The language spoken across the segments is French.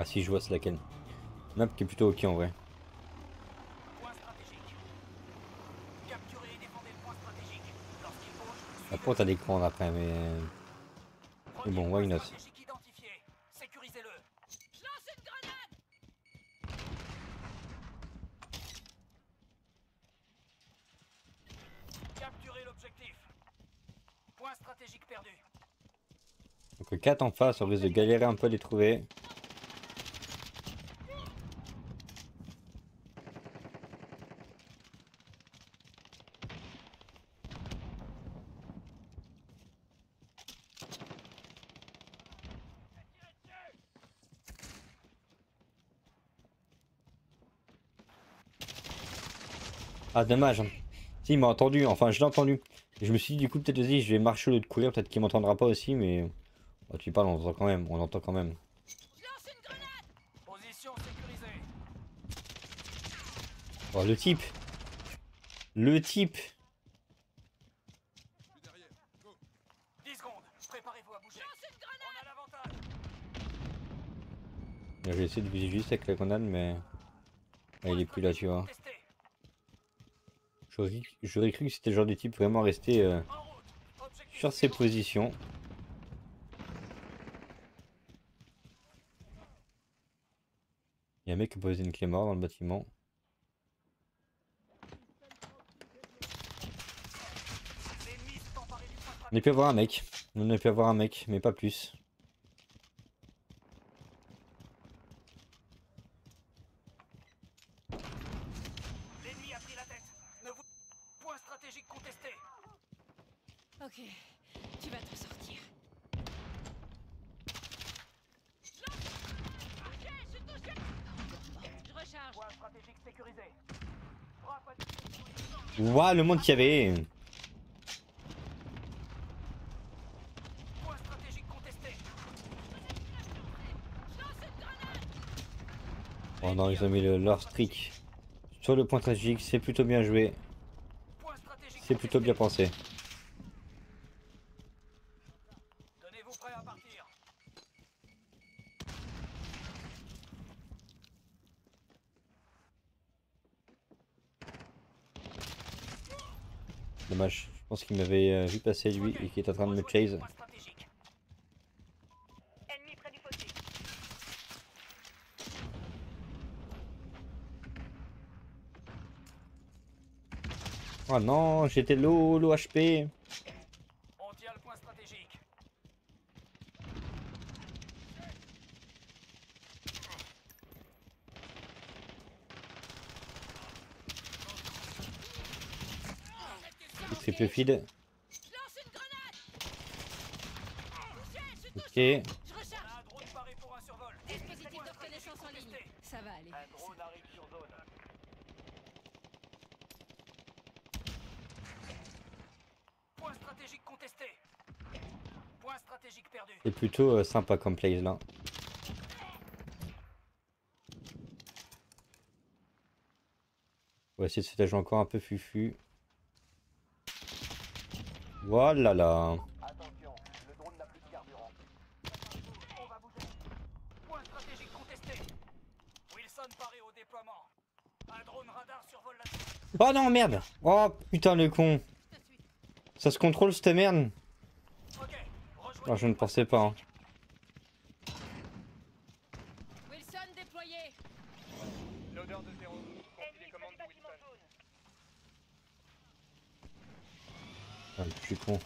Ah si, je vois Slaken. Map qui est plutôt ok en vrai. Après, t'as des commandes après, mais. Mais bon, why not? Donc 4 en face, on risque de galérer un peu à les trouver. Ah dommage, si il m'a entendu, enfin je l'ai entendu. Je me suis dit du coup peut-être aussi je vais marcher au lieu de courir, peut-être qu'il m'entendra pas aussi mais... Oh, tu parles, on entend quand même, on entend quand même. Oh le type. Je vais essayer de viser juste avec la grenade mais... Ah, il est plus là tu vois. J'aurais cru que c'était le genre de type vraiment resté sur ses positions. Il y a un mec qui a posé une clé mort dans le bâtiment. On a pu avoir un mec. On a pu avoir un mec, mais pas plus. Waouh, le monde qu'il y avait. Oh non, ils ont mis leur streak sur le point stratégique, c'est plutôt bien joué. C'est plutôt bien pensé. Dommage, je pense qu'il m'avait vu passer lui et qu'il est en train de me chase. Oh non, j'étais low HP. On tient le point stratégique. Triple feed. Ok. C'est plutôt sympa comme play là. On va essayer de se dégager encore un peu fufu. Voilà là. Attention, le drone n'a plus de carburant. On va bouger. Point stratégique contesté. Wilson paré au déploiement. Un drone radar survole la... Oh non merde. Oh putain le con. Ça se contrôle cette merde. Oh, je ne pensais pas. Hein. Wilson déployé. L'odeur de zéro. Ah, je suis con.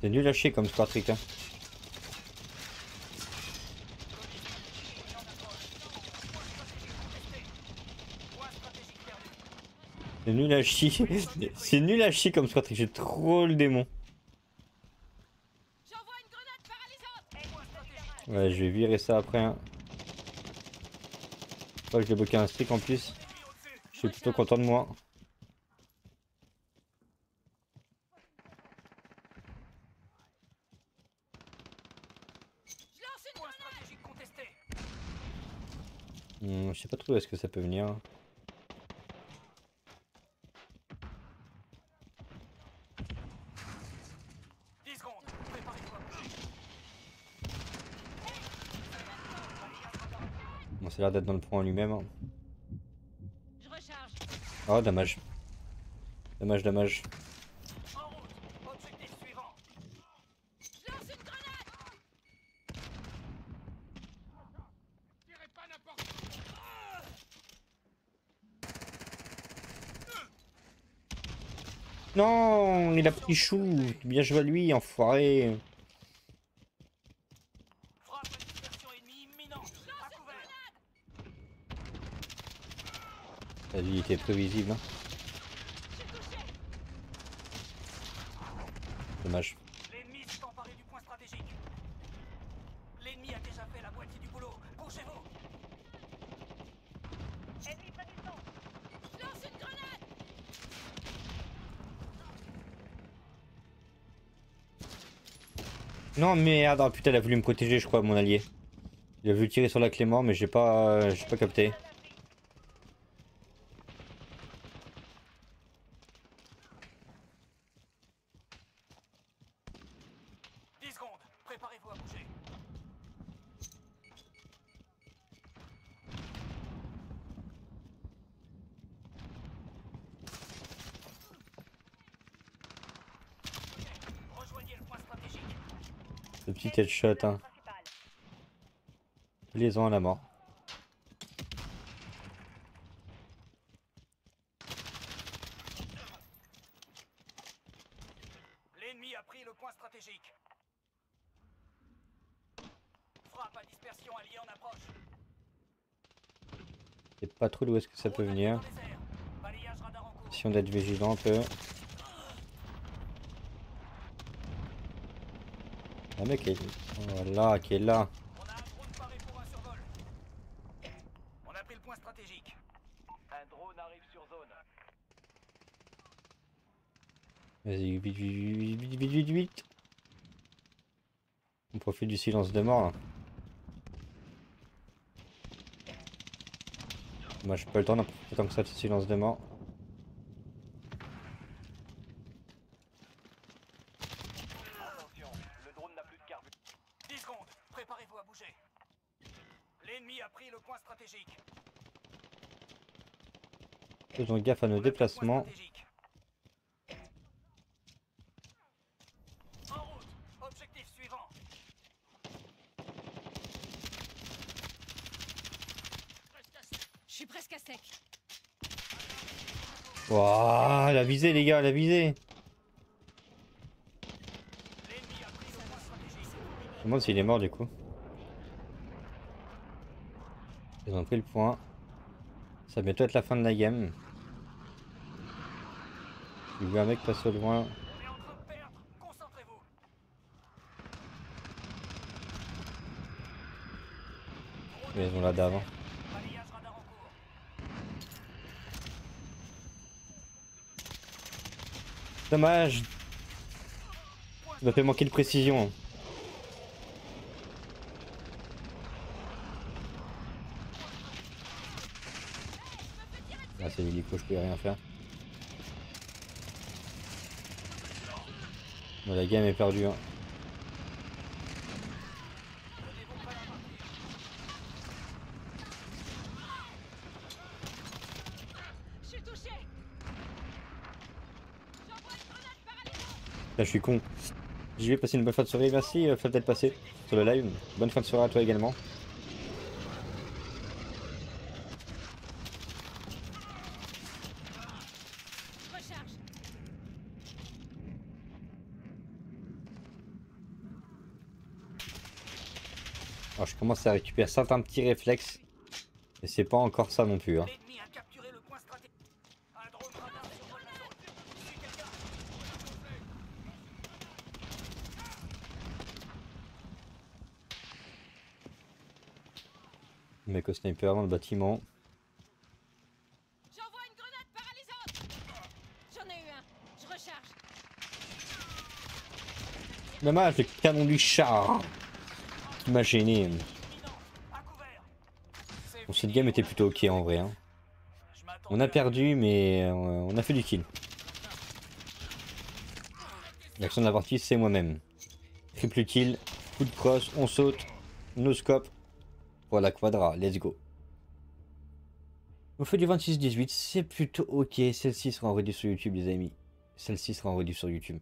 C'est nul à chier comme Squatrick. Hein. C'est nul à chier. C'est nul à chier comme Squatrick. J'ai trop le démon. Ouais, je vais virer ça après. Hein. Oh, je vais bloquer un streak en plus. Je suis plutôt content de moi. Je sais pas trop où est-ce que ça peut venir. l'air d'être dans le point lui-même. Oh, dommage. Dommage, dommage. Non, il a pris chou. Bien joué à lui, enfoiré. La vie était prévisible. Hein. Dommage. L'ennemi s'est emparé du point stratégique. L'ennemi a déjà fait la moitié du boulot. Bougez-vous. Ennemi près du temps. Je lance une grenade. Non merde, ah, putain, elle a voulu me protéger, je crois, mon allié. Il a voulu tirer sur la Clément, mais j'ai pas capté. Petit headshot, hein. Les ont à la mort. L'ennemi a pris le point stratégique. Frappe à dispersion alliée en approche. C'est pas trop d'où est-ce que ça peut venir. Essayons d'être vigilant un peu. Le mec est là, qui est là. On a un drone paré pour un survol. On a pris le point stratégique. Un drone arrive sur zone. Vas-y, vite. On profite du silence de mort là. Moi j'ai pas le temps d'en profiter tant que ça de ce silence de mort. Faisons gaffe à nos déplacements. En route, objectif suivant. Je suis presque à sec. Waouh, la visée les gars, la visée. Je me demande s'il est mort du coup. Ils ont pris le point. Ça va bientôt être la fin de la game. J'ai vu un mec passer au loin. On est en train de perdre, concentrez-vous. Mais ils ont la d'avant. Balayage radar en cours. Dommage. Ça m'a fait manquer de précision. Ah, c'est l'hélico, je peux rien faire. Bon, la game est perdue. Hein. Là, je suis con. Je vais passer une bonne fin de soirée. Merci, Fab, d'être passé sur le live. Bonne fin de soirée à toi également. Alors je commence à récupérer certains petits réflexes, mais c'est pas encore ça non plus. Hein. Le mec au sniper avant le bâtiment. J'envoie une grenade paralysante. J'en ai eu un, je recharge. Dommage, le canon du char. M'a gêné. Bon, cette game était plutôt ok en vrai. Hein. On a perdu mais on a fait du kill. L'action de la partie c'est moi-même. Triple kill, coup de crosse, on saute, no scope. Voilà quadra, let's go. On fait du 26-18, c'est plutôt ok. Celle-ci sera en rediff sur YouTube, les amis. Celle-ci sera en rediff sur YouTube.